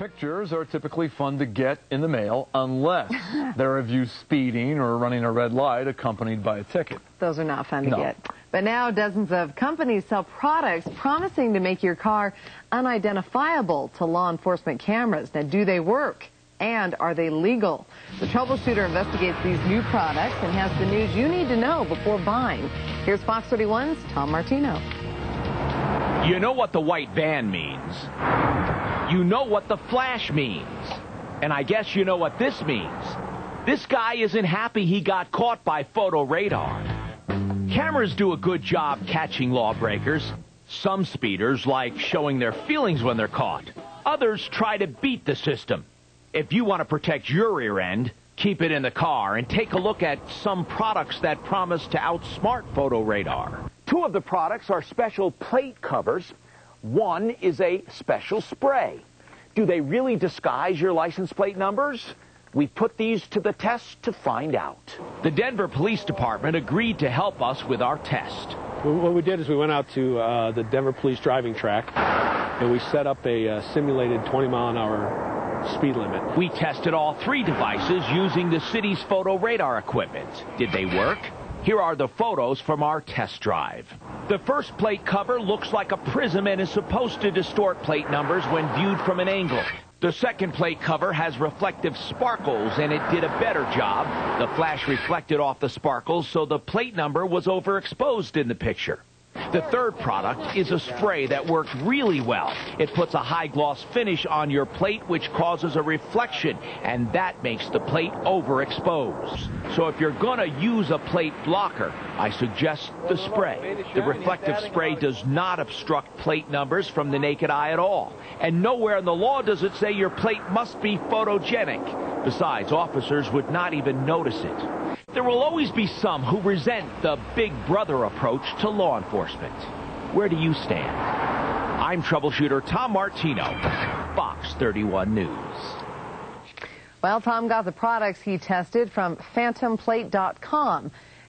Pictures are typically fun to get in the mail unless they're of you speeding or running a red light accompanied by a ticket. Those are not fun to get. But now dozens of companies sell products promising to make your car unidentifiable to law enforcement cameras. Now, do they work? And are they legal? The troubleshooter investigates these new products and has the news you need to know before buying. Here's Fox 31's Tom Martino. You know what the white van means. You know what the flash means. And I guess you know what this means. This guy isn't happy he got caught by Photo Radar. Cameras do a good job catching lawbreakers. Some speeders like showing their feelings when they're caught. Others try to beat the system. If you want to protect your rear end, keep it in the car and take a look at some products that promise to outsmart Photo Radar. Two of the products are special plate covers. One is a special spray. Do they really disguise your license plate numbers? We put these to the test to find out. The Denver Police Department agreed to help us with our test. What we did is we went out to the Denver Police driving track and we set up a simulated 20-mile-an-hour speed limit. We tested all three devices using the city's photo radar equipment. Did they work? Here are the photos from our test drive. The first plate cover looks like a prism and is supposed to distort plate numbers when viewed from an angle. The second plate cover has reflective sparkles and it did a better job. The flash reflected off the sparkles, so the plate number was overexposed in the picture. The third product is a spray that worked really well. It puts a high gloss finish on your plate, which causes a reflection, and that makes the plate overexposed. So if you're gonna use a plate blocker, I suggest the spray. The reflective spray does not obstruct plate numbers from the naked eye at all. And nowhere in the law does it say your plate must be photogenic. Besides, officers would not even notice it. There will always be some who resent the big brother approach to law enforcement. Where do you stand? I'm troubleshooter Tom Martino, Fox 31 News. Well, Tom got the products he tested from phantomplate.com.